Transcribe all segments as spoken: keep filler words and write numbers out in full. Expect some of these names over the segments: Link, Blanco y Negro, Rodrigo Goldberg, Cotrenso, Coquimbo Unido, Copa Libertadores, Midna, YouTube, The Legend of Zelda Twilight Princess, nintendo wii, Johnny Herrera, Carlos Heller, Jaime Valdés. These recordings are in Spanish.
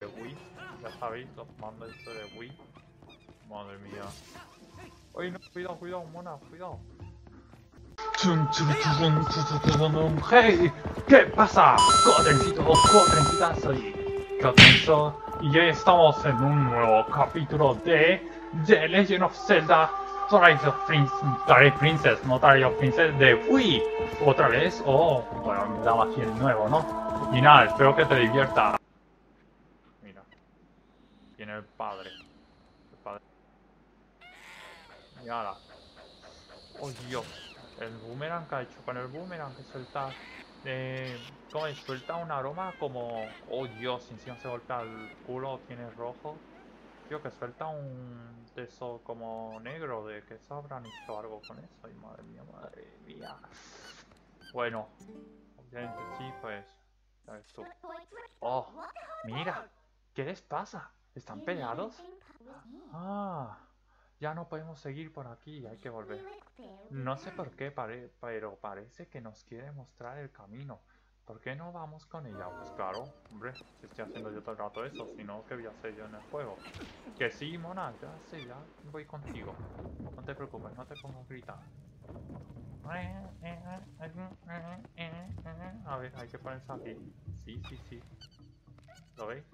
de Wii, ya sabéis, los mandos estos de Wii. Madre mía. Oye, no, cuidado, cuidado, mona, cuidado. Hey, ¿qué pasa? Cotrencito, Cotrencita, soy Cotrenso. Y ya estamos en un nuevo capítulo de The Legend of Zelda Twilight Princess, no Twilight Princess de Wii. Otra vez, oh, bueno, me daba aquí el nuevo, ¿no? Y nada, espero que te divierta. Mira, tiene el padre. El padre. Y ahora. Oh, Dios. El boomerang que ha hecho con el boomerang que suelta. Eh, ¿Cómo es? Suelta un aroma como. Oh Dios, encima se golpea el culo, tiene rojo. Tío, que suelta un. De eso como negro, de que se habrán hecho algo con eso. Ay, madre mía, madre mía. Bueno, obviamente sí, pues. Ya ves tú. Oh, mira, ¿qué les pasa? ¿Están peleados? Ah. Ya no podemos seguir por aquí, hay que volver. No sé por qué, pare pero parece que nos quiere mostrar el camino. ¿Por qué no vamos con ella? Pues claro, hombre, si estoy haciendo yo todo el rato eso, si no, ¿qué voy a hacer yo en el juego? Que sí, mona, ya sé, ya voy contigo. No te preocupes, no te pongas a gritar. A ver, hay que ponerse aquí. Sí, sí, sí. ¿Lo veis?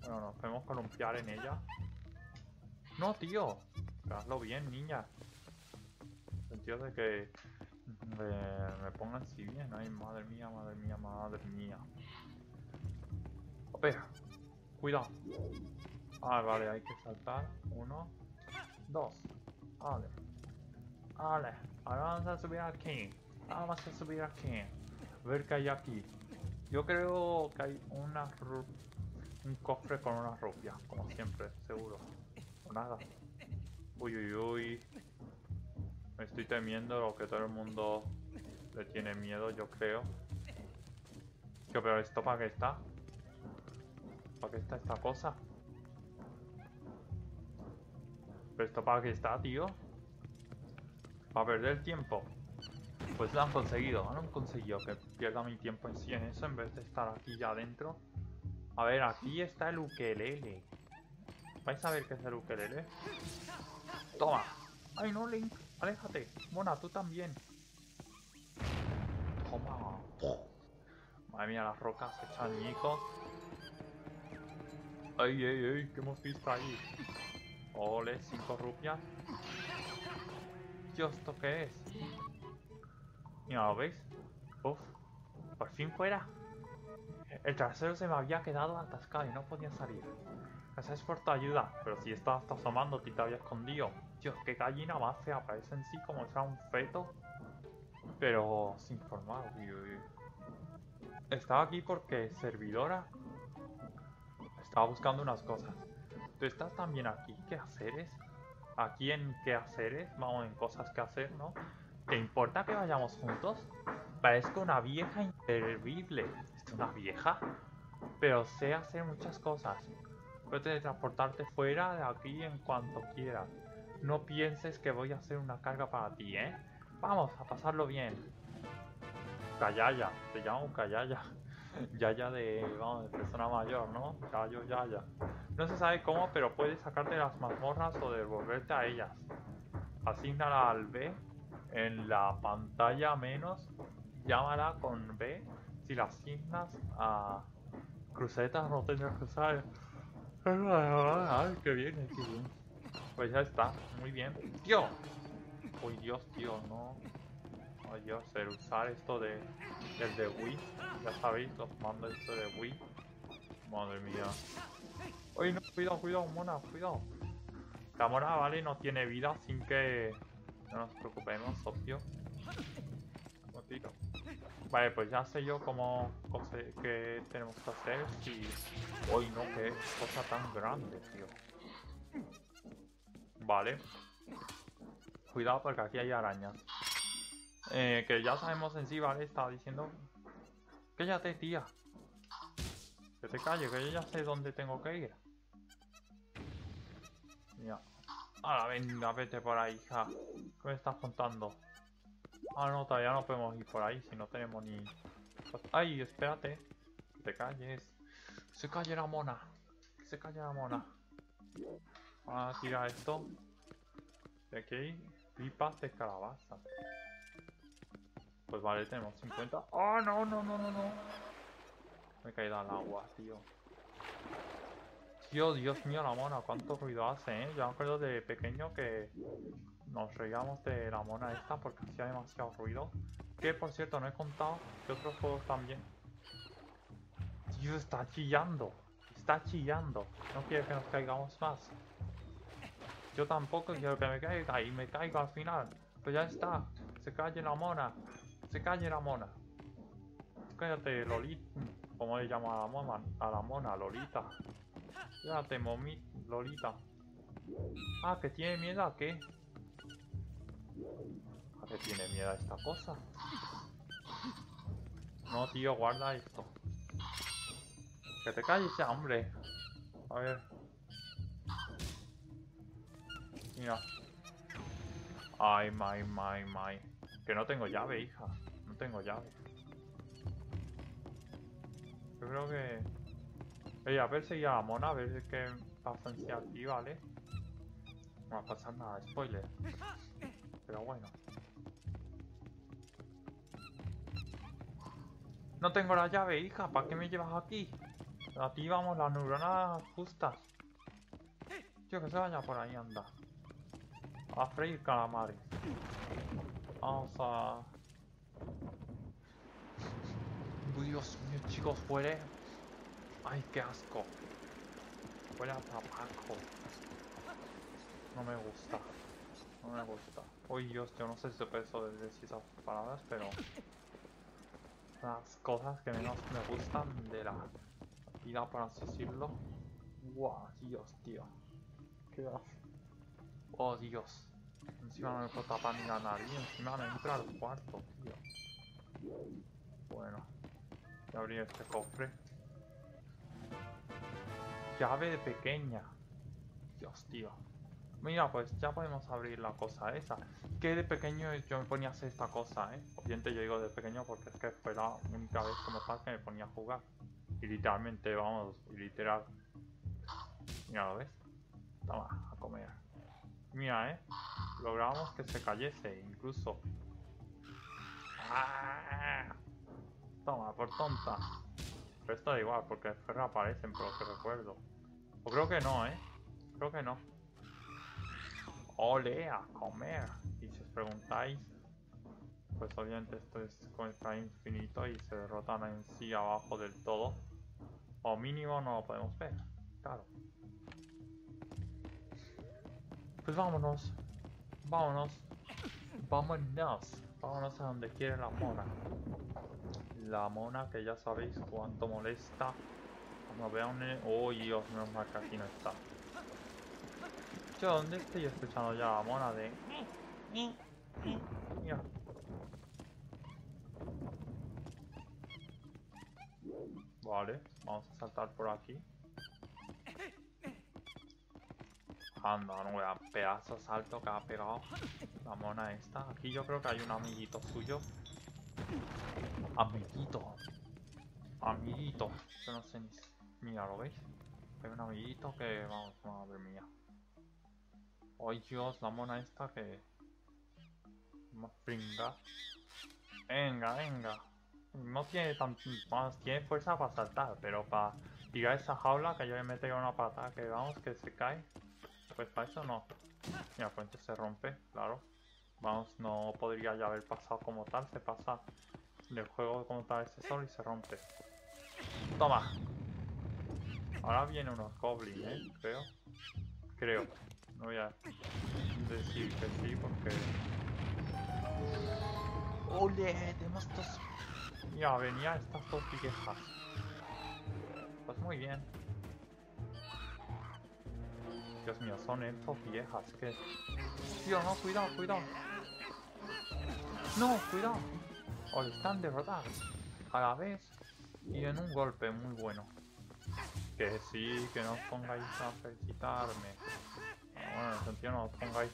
Bueno, nos podemos columpiar en ella. No, tío, hazlo bien, niña. En el sentido de que me, me pongan si bien. Ay, madre mía, madre mía, madre mía. Ope, cuidado. Ah, vale, hay que saltar. Uno, dos. Vale. Vale, ahora vamos a subir aquí. Vamos a subir aquí. A ver qué hay aquí. Yo creo que hay una un cofre con una rupia, como siempre, seguro. Nada. Uy, uy, uy. Me estoy temiendo lo que todo el mundo le tiene miedo, yo creo. ¿Qué, pero esto para qué está? ¿Para qué está esta cosa? ¿Pero esto para qué está, tío? ¿Para perder tiempo? Pues lo han conseguido, ¿no? Han conseguido que pierda mi tiempo en sí en eso en vez de estar aquí ya adentro. A ver, aquí está el ukelele. ¿Vais a ver qué es el ukelele? ¡Toma! ¡Ay no, Link! ¡Aléjate! ¡Mona, tú también! ¡Toma! ¡Pum! Madre mía, las rocas se echan añicos. ¡Ay, ay, ay! ¿Qué hemos visto ahí? ¡Ole! ¡Cinco rupias! ¡Dios! ¿Esto qué es? Mira, ¿lo veis? ¡Uf! ¡Por fin fuera! El trasero se me había quedado atascado y no podía salir. Gracias por tu ayuda, pero si estabas asomando, te había escondido. Dios, qué gallina más fea, parece en sí como si fuera un feto. Pero sin formar, tío. Estaba aquí porque servidora estaba buscando unas cosas. Tú estás también aquí, ¿qué haceres? Aquí en qué haceres, vamos en cosas que hacer, ¿no? ¿Te importa que vayamos juntos? Parezco una vieja inservible. ¿Es una vieja? Pero sé hacer muchas cosas. Puedes teletransportarte fuera de aquí en cuanto quieras. No pienses que voy a hacer una carga para ti, ¿eh? Vamos a pasarlo bien. Callaya, te llamo Callaya. Yaya de, vamos, de persona mayor, ¿no? Cayo Yaya. No se sabe cómo, pero puedes sacarte de las mazmorras o devolverte a ellas. Asígnala al B en la pantalla menos. Llámala con B. Si la asignas a crucetas, no tendrás que usar. Ay, qué bien, qué bien. Pues ya está, muy bien. ¡Tío! Uy, Dios, tío, no. Ay, Dios, el usar esto de, del de Wii. Ya sabéis, los mandos esto de Wii. Madre mía. Uy, no, cuidado, cuidado, mona, cuidado. La mona, vale, no tiene vida, sin que no nos preocupemos, socio. Tío. Vale, pues ya sé yo cómo qué tenemos que hacer si... Hoy no, qué cosa tan grande, tío. Vale. Cuidado porque aquí hay arañas. Eh, que ya sabemos en sí, ¿vale? Estaba diciendo... Cállate, tía. Que te calle, que yo ya sé dónde tengo que ir. Mira. Ahora venga, vete por ahí, hija. ¿Qué me estás contando? Ah, no, todavía no podemos ir por ahí si no tenemos ni... ¡Ay, espérate! ¡Que te calles! ¡Se calle la mona! se calla la mona. Vamos a tirar esto. De aquí, pipas de calabaza. Pues vale, tenemos cincuenta. ¡Oh, no, no, no, no, no! Me he caído al agua, tío. Tío, Dios mío, la mona, cuánto ruido hace, ¿eh? Yo me acuerdo de pequeño que nos reíamos de la mona esta porque hacía demasiado ruido. Que, por cierto, no he contado que otros juegos también. Tío, está chillando. Está chillando. No quiere que nos caigamos más. Yo tampoco quiero que me caiga y me caigo al final. Pero ya está. Se calle la mona. Se calle la mona. Cállate, Lolita. ¿Cómo le llamo a la mona? A la mona, Lolita. Cállate, momi, Lolita. Ah, ¿que tiene miedo a qué? ¿A qué tiene miedo a esta cosa? No, tío, guarda esto. Que te calles ya, hombre. A ver. Mira. Ay, my, my, my. Que no tengo llave, hija. No tengo llave. Yo creo que... Ey, a ver si ya la mona, a ver qué pasa en sí aquí, ¿vale? No va a pasar nada, spoiler. Pero bueno. No tengo la llave, hija. ¿Para qué me llevas aquí? Activamos las neuronas justas. Tío, que se vaya por ahí, anda. A freír calamares. Vamos a... Dios mío, chicos, huele... Ay, qué asco. Huele a tabaco. No me gusta. No me gusta. Uy, Dios, yo no sé si peso de esas palabras, pero... Las cosas que menos me gustan de la... vida, por así decirlo. Wow, Dios, tío. Qué asco. Oh, Dios. Encima no me puedo tapar ni la nariz. Encima me entra al cuarto, tío. Bueno. Voy a abrir este cofre. Llave de pequeña. Dios, tío. Mira, pues ya podemos abrir la cosa esa. Que de pequeño yo me ponía a hacer esta cosa, ¿eh? Obviamente yo digo de pequeño porque es que fue la única vez como tal que me ponía a jugar. Y literalmente, vamos, y literal. Mira, ¿lo ves? Toma, a comer. Mira, eh. Logramos que se cayese, incluso. ¡Ah! Toma, por tonta. Pero esto da igual, porque después reaparecen, por lo que recuerdo. O creo que no, eh. Creo que no. ¡Ole, a comer! Y si os preguntáis, pues obviamente esto es contra infinito y se derrotan en sí abajo del todo. O mínimo no lo podemos ver, claro. Pues vámonos, vámonos, vámonos, vámonos a donde quiere la mona. La mona que ya sabéis cuánto molesta. Cuando vea un... ¡Oh, Dios! Menos mal que aquí no está. Yo, ¿dónde estoy escuchando ya la mona de...? Mira. Vale, vamos a saltar por aquí. Anda, no, vea, pedazo salto que ha pegado la mona esta. Aquí yo creo que hay un amiguito suyo. Amiguito. Amiguito. Yo no sé ni... Mira, ¿lo veis? Hay un amiguito que... Vamos, madre mía. Ay, Dios, la mona esta que... Más pringa. Venga, venga. No tiene tan... Vamos, tiene fuerza para saltar, pero para tirar esa jaula que yo le metería una patada que vamos, que se cae. Pues para eso no. Mira, puente se rompe, claro. Vamos, no podría ya haber pasado como tal. Se pasa del juego como tal ese sol y se rompe. Toma. Ahora vienen unos goblins, eh, creo. Creo. No voy a decir que sí porque... ¡Ole! Tenemos dos... Mira, venía estas dos piquejas. Pues muy bien. Dios mío, son elfos viejas, que... Tío, no, cuidado, cuidado. No, cuidado. O le están derrotados a la vez y en un golpe muy bueno. Que sí, que no os pongáis a felicitarme. Bueno, en el sentido no os pongáis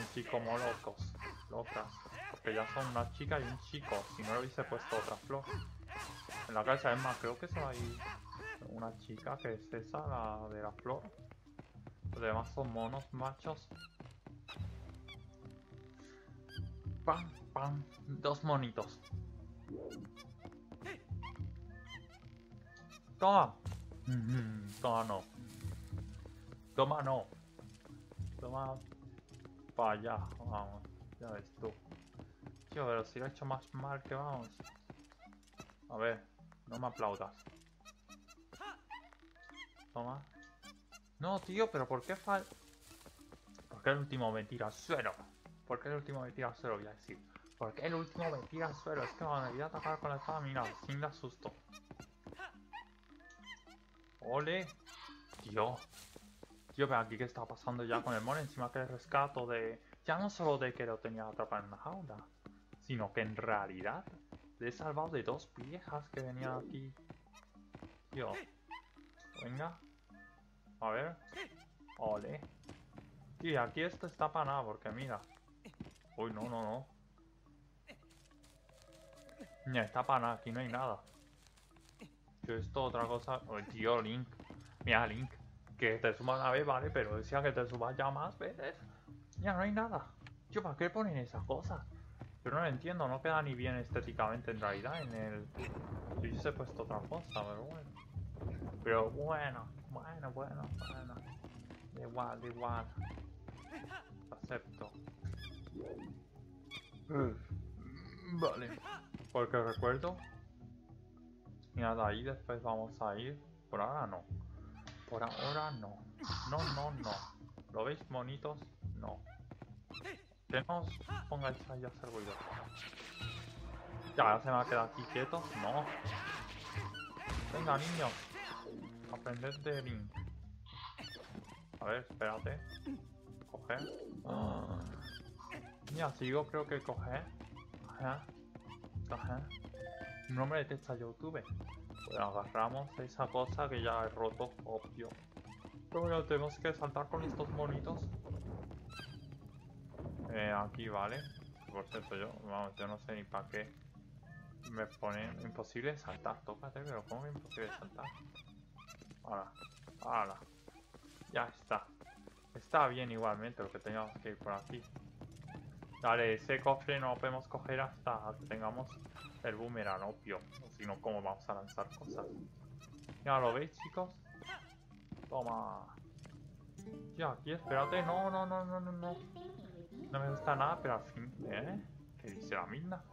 así como locos, locas. Porque ya son una chica y un chico, si no le hubiese puesto otra flor. En la cabeza, es más, creo que se va a ir una chica que es esa, la de la flor. Los demás son monos machos. Pam, pam, dos monitos. Toma. Toma no. Toma no. Toma para allá. Vamos. Ya ves tú. Tío, pero si lo he hecho más mal que vamos. A ver, no me aplaudas. Toma. No, tío, pero ¿por qué fal... ¿Por qué el último mentirazuelo? ¿Por qué el último mentirazuelo? Voy a decir. ¿Por qué el último mentirazuelo? Es que me voy a atacar con la espada, mira, sin la susto. Ole. Tío. Tío, pero aquí qué está pasando ya con el mono. Encima que el rescato de... Ya no solo de que lo tenía atrapado en la jaula, sino que en realidad le he salvado de dos viejas que venían aquí. Tío. Venga. A ver. Ole. Tío, aquí esto está para nada, porque mira. Uy, no, no, no. No está para nada, aquí no hay nada. Yo esto, otra cosa... Uy, tío, Link. Mira, Link. Que te suba una vez, vale, pero decía que te subas ya más veces. Ya no hay nada. Tío, ¿para qué ponen esas cosas? Yo no lo entiendo, no queda ni bien estéticamente en realidad en el... Yo hubiese he puesto otra cosa, pero bueno. Pero bueno, bueno, bueno, bueno. Da igual, da igual. Acepto. Uf, vale. Porque recuerdo. Mira, de ahí después vamos a ir. Por ahora no. Por ahora no. No, no, no. ¿Lo veis, monitos? No. Que no os pongáis ahí a hacer ruido. Ya, se me va a quedar aquí quieto. No. Venga, niño. Aprender de Link. A ver, espérate. Coger. Ah. Mira, si digo creo que coger. Ajá. Ajá. No me detesta YouTube. Pues agarramos esa cosa que ya he roto, obvio. Pero bueno, tenemos que saltar con estos monitos. Eh, aquí vale. Por cierto, yo, vamos, yo no sé ni para qué. Me pone imposible saltar, tócate, pero ¿cómo es imposible saltar? Ahora, ahora. Ya está. Está bien igualmente lo que teníamos que ir por aquí. Dale, ese cofre no lo podemos coger hasta que tengamos el boomerang, obvio. Si no, ¿cómo vamos a lanzar cosas? Ya lo veis, chicos. Toma. Ya, aquí, espérate. No, no, no, no, no, no. No me gusta nada, pero al fin, ¿eh? ¿Qué dice la Midna?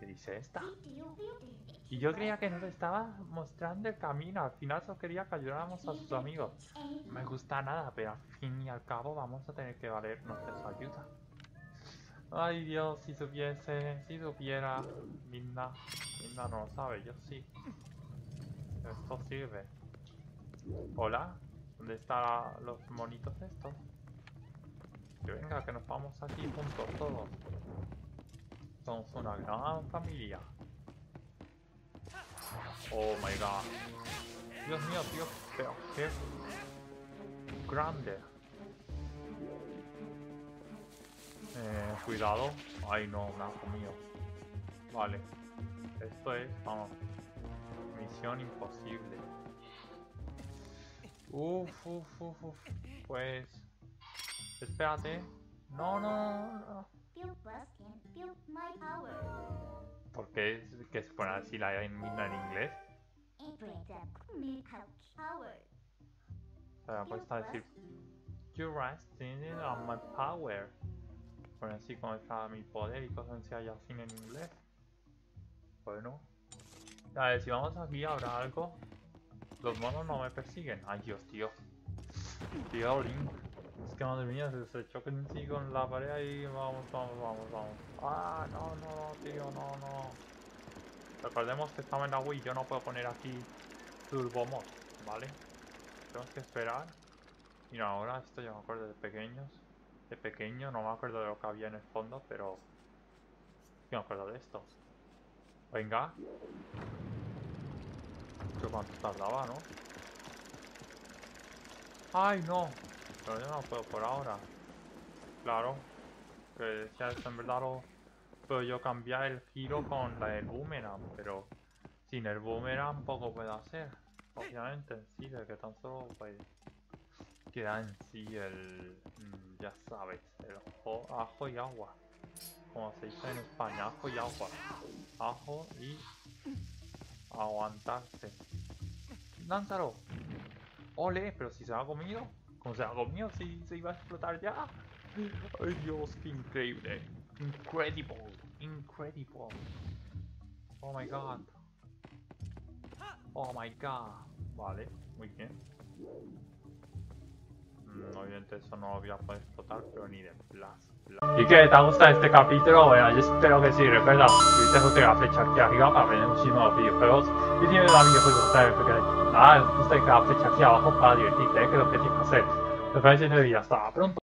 ¿Qué dice esta? Y yo creía que nos estaba mostrando el camino, al final solo quería que ayudáramos a sus amigos. No me gusta nada, pero al fin y al cabo vamos a tener que valernos de su ayuda. Ay Dios, si supiese, si supiera. Midna, Midna no lo sabe, yo sí. Esto sirve. Hola, ¿dónde están los monitos estos? Que venga, que nos vamos aquí juntos todos. Somos una gran familia. Oh my god. Dios mío, tío, pero qué grande. Eh, cuidado. Ay no, un ajo mío. Vale. Esto es, vamos. Misión imposible. Uf, uf, uf, uf. Pues... Espérate. No, no, no. ¿Por qué es que se pone así la en Midna en inglés? Se ha puesto a decir "You are standing on my power". Bueno, así como está mi poder y cosas así allá sin en inglés. Bueno. A ver, si vamos aquí habrá algo. Los monos no me persiguen. Ay Dios, tío. Tío Link. Es que madre mía, se, se chocan sí, con la pared y vamos, vamos, vamos, vamos. Ah, no, no, tío, no, no. Recordemos que estamos en la Wii, yo no puedo poner aquí Turbo Mod, ¿vale? Tenemos que esperar. Mira, ahora esto yo me acuerdo de pequeños. De pequeño, no me acuerdo de lo que había en el fondo, pero... Sí me acuerdo de esto. Venga. Yo cuánto tardaba, ¿no? ¡Ay, no! Pero yo no puedo por ahora. Claro. Que ya en verdad lo... Puedo yo cambiar el giro con la, el boomerang. Pero sin el boomerang poco puedo hacer. Ovviamente sì, perché tanto poi tiranzi el... ya sabes, el ajo, ajo y agua. Como se dice en España, ajo y agua. Ajo y... aguantarse. ¡Lánzalo! ¡Ole! Pero si se ha comido. ¿Cómo se ha comido? Si se iba a explotar ya. ¡Ay Dios! ¡Qué increíble! ¡Incredible! ¡Incredible! ¡Oh my god! ¡Oh my god! Vale, muy bien. Mm, obviamente eso no había podido explotar, pero ni de plaza. ¿Y qué? ¿Te gusta este capítulo? Bueno, yo espero que sí. Recuerda suscribirte junto a la flecha aquí arriba para ver muchísimos videojuegos. Y tiene la videojuegos de porque nada, gusta la flecha aquí abajo para divertirte, que es lo que tienes que hacer. Te veo en el siguiente video. Hasta pronto.